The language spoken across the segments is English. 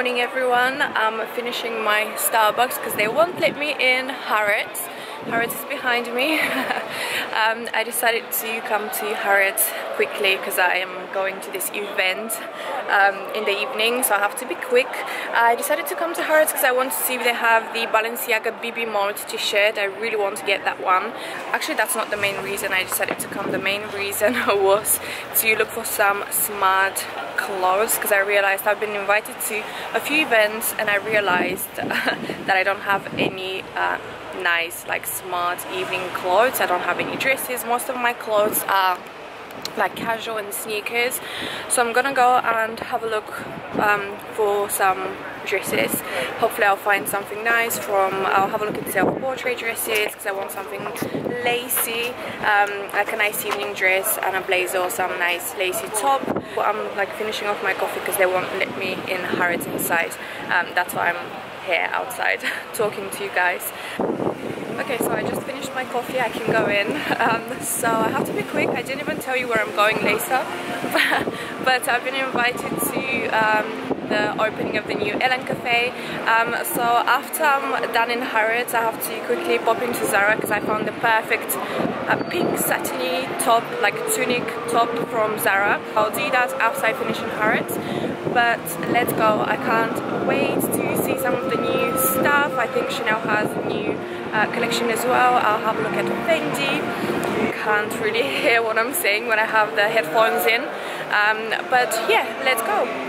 morning everyone. I'm finishing my Starbucks because they won't let me in Harrods. Harrods is behind me. I decided to come to Harrods quickly because I am going to this event in the evening, so I have to be quick. I decided to come to Harrods because I want to see if they have the Balenciaga BB Malt t-shirt. I really want to get that one. Actually, that's not the main reason I decided to come. The main reason was to look for some smart clothes because I realized I've been invited to a few events and I realized that I don't have any nice like smart evening clothes. I don't have any dresses. Most of my clothes are like casual and sneakers, so I'm gonna go and have a look for some dresses. Hopefully I'll find something nice from, I'll have a look at self-portrait dresses because I want something lacy, like a nice evening dress and a blazer or some nice lacy top. But I'm like finishing off my coffee because they won't let me in Harrods inside. That's why I'm here outside talking to you guys. Okay, so I just finished my coffee, I can go in, so I have to be quick. I didn't even tell you where I'm going later, but I've been invited to the opening of the new Elan Cafe, so after I'm done in Harrods I have to quickly pop into Zara because I found the perfect pink satiny top, like tunic top from Zara. I'll do that after I finish in Harrods, but let's go. I can't wait to see some of the new stuff. I think Chanel has a new collection as well. I'll have a look at Fendi. You can't really hear what I'm saying when I have the headphones in, but yeah, let's go.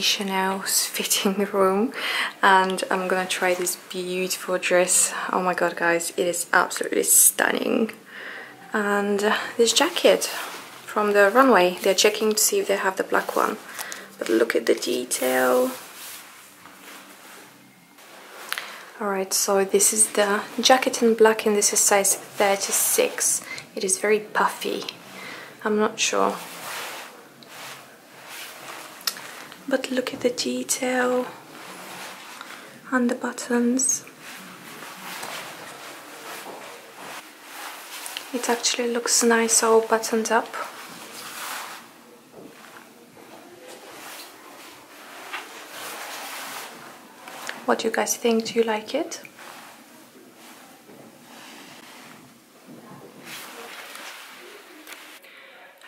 Chanel's fitting room and I'm gonna try this beautiful dress. Oh my god guys, it is absolutely stunning. And this jacket from the runway, they're checking to see if they have the black one, but look at the detail. Alright, so this is the jacket in black and this is size 36. It is very puffy. I'm not sure, but look at the detail on the buttons. It actually looks nice all buttoned up. What do you guys think? Do you like it?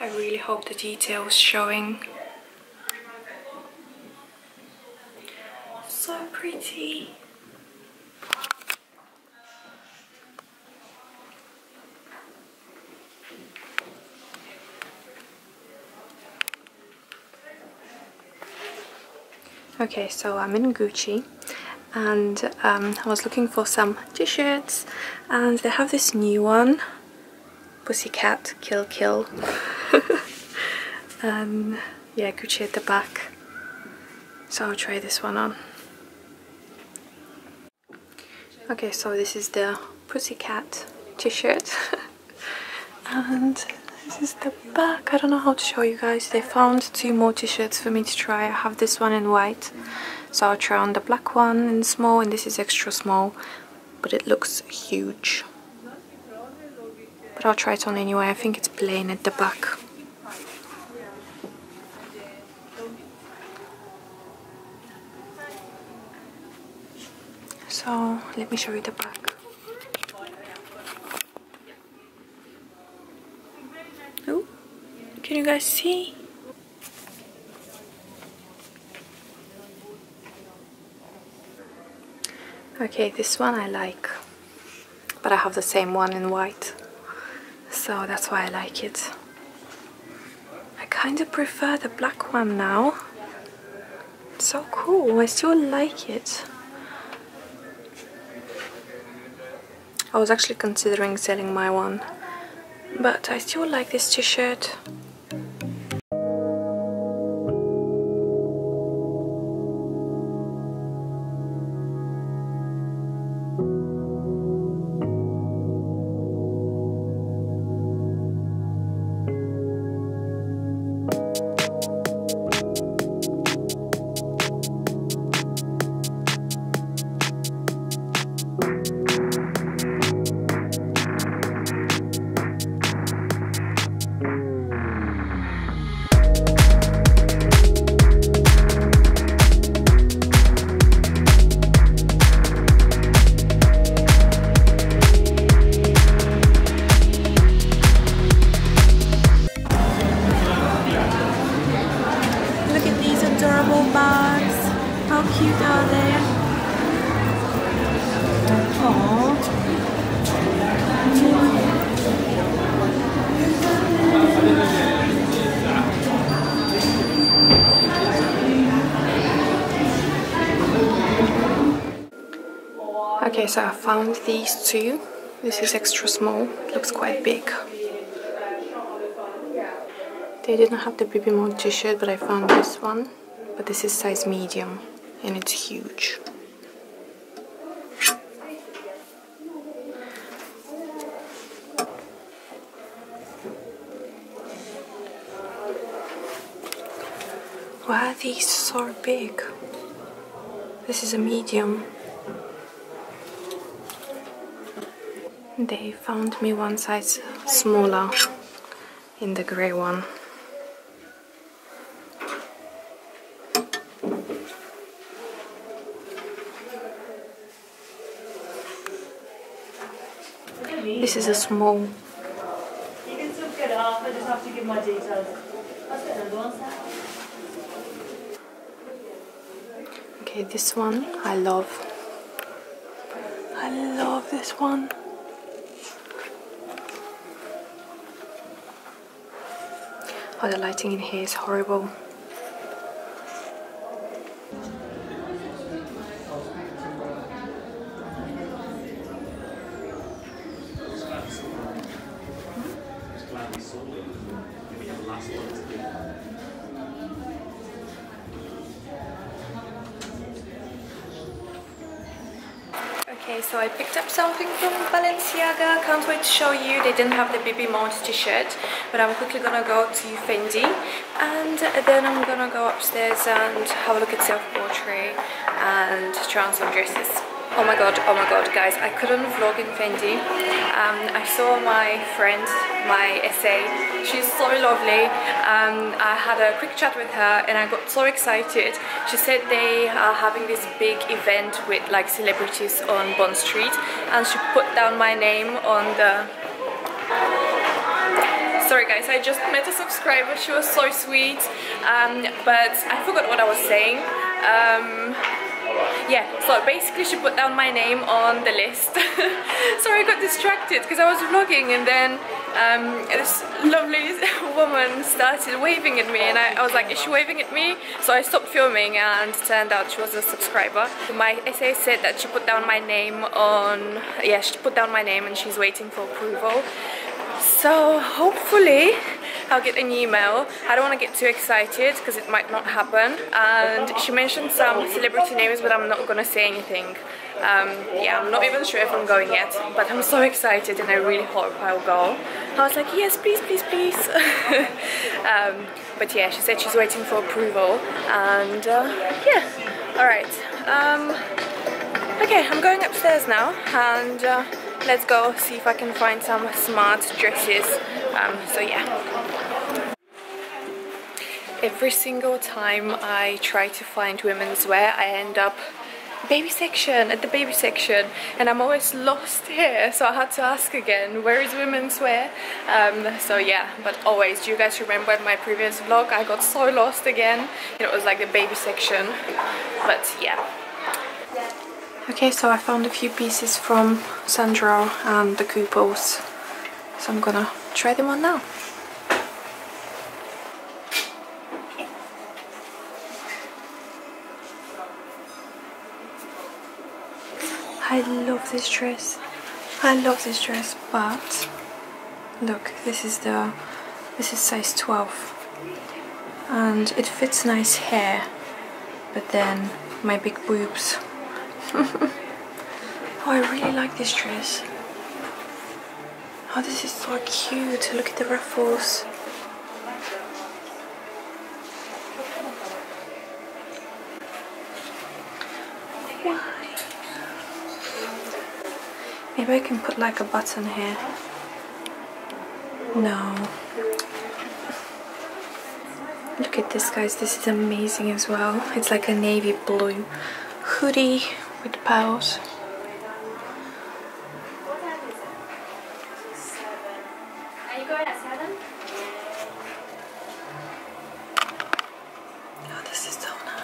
I really hope the detail's showing. So pretty. Okay, so I'm in Gucci and I was looking for some t-shirts and they have this new one, Pussycat Kill Kill. And yeah, Gucci at the back. So I'll try this one on. Okay, so this is the Pussycat t-shirt. And this is the back. I don't know how to show you guys. They found two more t-shirts for me to try. I have this one in white, so I'll try on the black one in small, and this is extra small, but it looks huge. But I'll try it on anyway. I think it's plain at the back. So let me show you the back. Oh, can you guys see? Okay, this one I like, but I have the same one in white, so that's why I like it. I kind of prefer the black one now. It's so cool, I still like it. I was actually considering selling my one, but I still like this t-shirt. Okay, so I found these two. This is extra small, looks quite big. They didn't have the BB Mont t-shirt, but I found this one. But this is size medium and it's huge. Wow, these are big. This is a medium. They found me one size smaller in the grey one. This is a small. You can still get it off, I just have to give my details. Okay, this one I love. I love this one. Oh, the lighting in here is horrible. Okay, so I picked up something from Balenciaga, can't wait to show you. They didn't have the BB Mode t-shirt, but I'm quickly gonna go to Fendi and then I'm gonna go upstairs and have a look at Self-Portrait and try on some dresses. Oh my god, guys, I couldn't vlog in Fendi. I saw my friend, my SA, she's so lovely. I had a quick chat with her and I got so excited. She said they are having this big event with like celebrities on Bond Street, and she put down my name on the... Sorry guys, I just met a subscriber, she was so sweet, but I forgot what I was saying. Yeah, so basically she put down my name on the list. Sorry, I got distracted because I was vlogging and then this lovely woman started waving at me and I was like, is she waving at me? So I stopped filming and turned out she was a subscriber. My SA said that she put down my name on... Yeah, she put down my name and she's waiting for approval. So hopefully I'll get an email. I don't want to get too excited because it might not happen. And she mentioned some celebrity names, but I'm not going to say anything. Yeah, I'm not even sure if I'm going yet, but I'm so excited and I really hope I'll go. I was like, yes, please, please, please. But yeah, she said she's waiting for approval. And yeah, alright. Okay, I'm going upstairs now and let's go see if I can find some smart dresses. So yeah. Every single time I try to find women's wear, I end up baby section, at the baby section, and I'm always lost here, so I had to ask again, where is women's wear? So yeah, but always, do you guys remember in my previous vlog I got so lost again? It was like the baby section, but yeah. Okay, so I found a few pieces from Sandro and the Kooples, so I'm gonna try them on now. I love this dress. I love this dress, but look, this is size 12, and it fits nice hair, but then my big boobs. Oh, I really like this dress. Oh, this is so cute. Look at the ruffles. Maybe I can put like a button here. No. Look at this, guys. This is amazing as well. It's like a navy blue hoodie with pearls. Oh, this is so nice.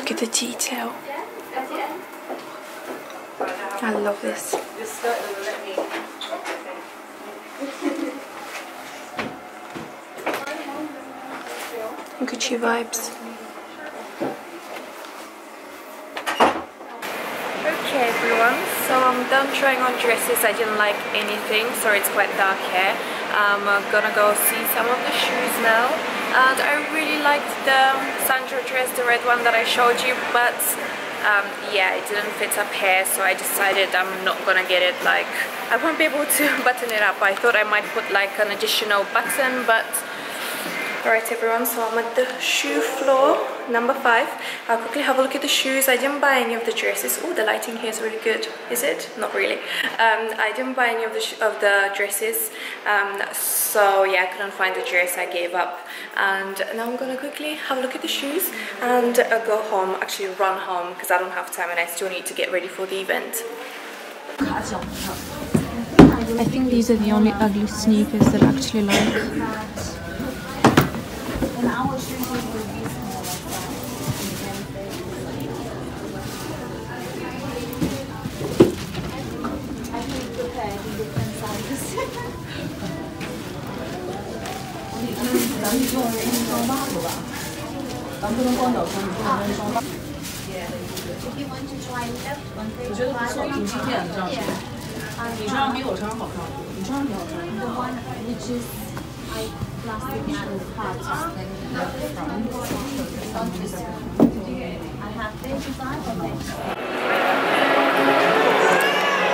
Look at the detail. I love this. Gucci vibes. Okay everyone, so I'm done trying on dresses. I didn't like anything, sorry it's quite dark here. I'm gonna go see some of the shoes now. And I really liked the Sandro dress, the red one that I showed you, but yeah, it didn't fit up here, so I decided I'm not gonna get it. Like, I won't be able to button it up. I thought I might put like an additional button, but alright everyone, so I'm at the shoe floor, number 5. I'll quickly have a look at the shoes. I didn't buy any of the dresses. Oh, the lighting here is really good. Is it? Not really. I didn't buy any of the dresses. So yeah, I couldn't find the dress. I gave up. And now I'm gonna quickly have a look at the shoes and go home. Actually, run home because I don't have time and I still need to get ready for the event. I think these are the only ugly sneakers that I actually like.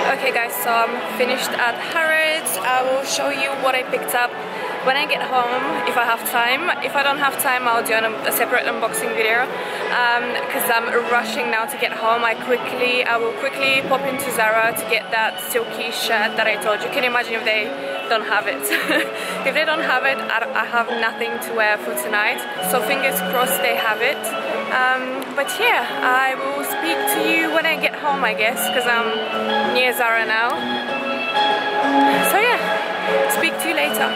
Okay guys, so I'm finished at Harrods. I will show you what I picked up when I get home, if I have time. If I don't have time, I'll do a separate unboxing video because I'm rushing now to get home. I will quickly pop into Zara to get that silky shirt that I told you. Can you imagine if they don't have it? If they don't have it, I have nothing to wear for tonight. So fingers crossed they have it. But yeah, I will speak to you when I get home, I guess, because I'm near Zara now. So yeah, speak to you later.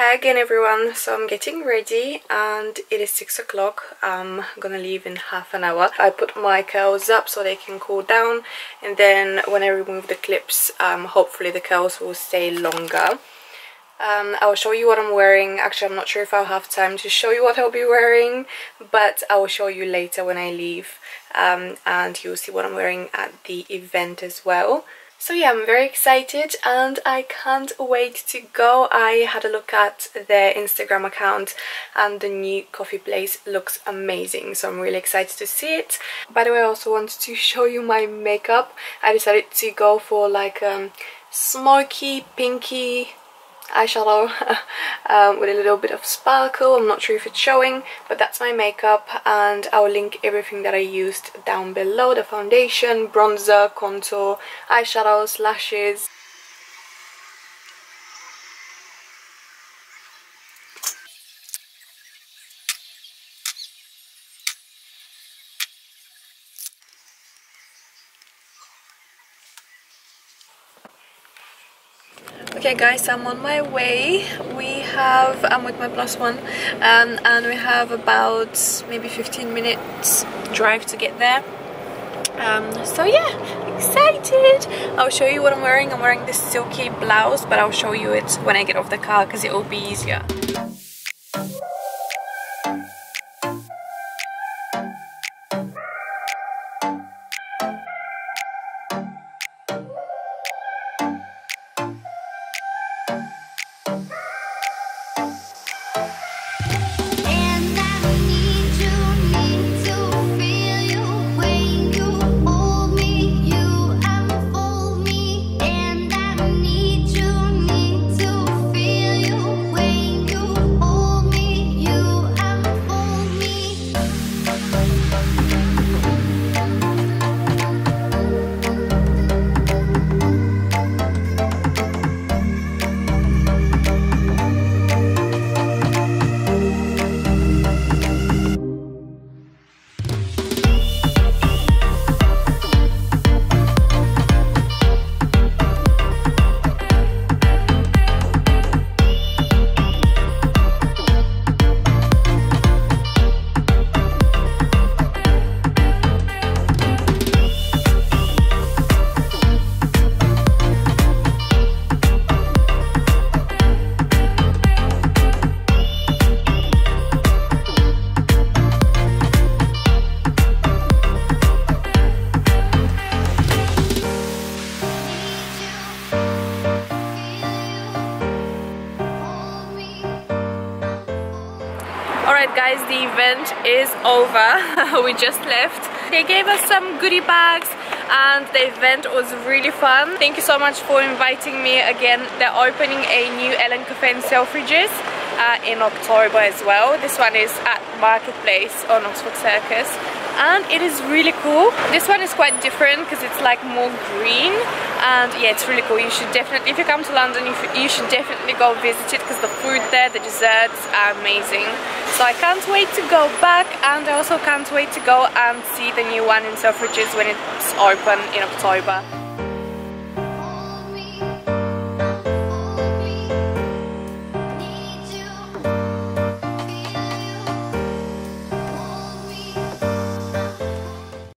Hi again everyone, so I'm getting ready and it is 6 o'clock. I'm gonna leave in half an hour. I put my curls up so they can cool down, and then when I remove the clips, hopefully the curls will stay longer. I'll show you what I'm wearing. Actually, I'm not sure if I'll have time to show you what I'll be wearing, but I'll show you later when I leave, and you'll see what I'm wearing at the event as well. So yeah, I'm very excited and I can't wait to go. I had a look at their Instagram account and the new coffee place looks amazing, so I'm really excited to see it. By the way, I also wanted to show you my makeup. I decided to go for like smoky, pinky eyeshadow with a little bit of sparkle. I'm not sure if it's showing, but that's my makeup, and I'll link everything that I used down below: the foundation, bronzer, contour, eyeshadows, lashes. Okay guys, I'm on my way. I'm with my plus one, and we have about maybe 15 minutes drive to get there. So yeah, excited! I'll show you what I'm wearing. I'm wearing this silky blouse, but I'll show you it when I get off the car because it will be easier. Guys, the event is over. We just left. They gave us some goodie bags and the event was really fun. Thank you so much for inviting me again. They're opening a new Elan Cafe in Selfridges in October as well. This one is at Marketplace on Oxford Circus, and it is really cool. This one is quite different because it's like more green, and yeah, it's really cool. You should definitely, if you come to London, you should definitely go visit it because the food there, the desserts are amazing. So I can't wait to go back, and I also can't wait to go and see the new one in Selfridges when it's open in October.